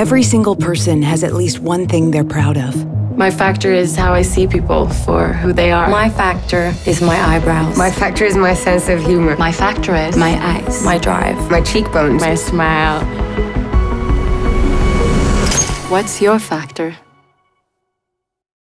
Every single person has at least one thing they're proud of. My factor is how I see people for who they are. My factor is my eyebrows. My factor is my sense of humor. My factor is my eyes, my drive, my cheekbones, my smile. What's your factor?